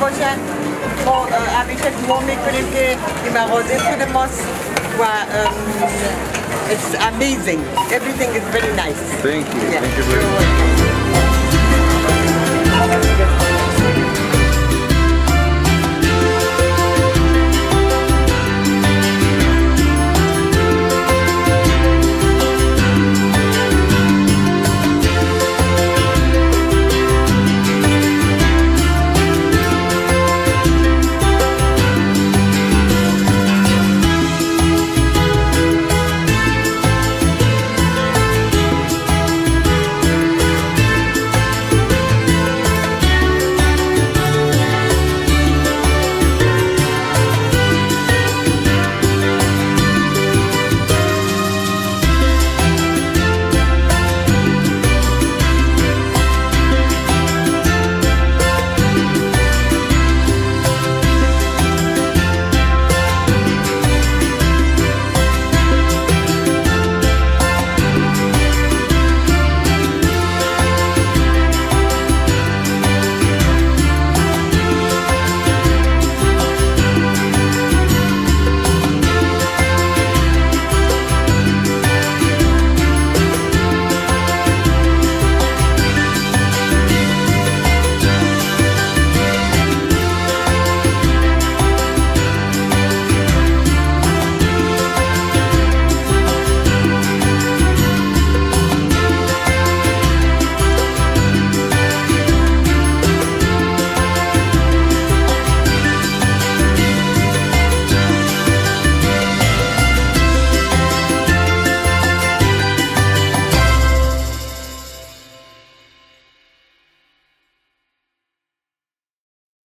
باشن ما همیشه ما میکنیم که این مغازه خود ماست و It's amazing. Everything is very nice. Thank you. Yeah. Thank you very much.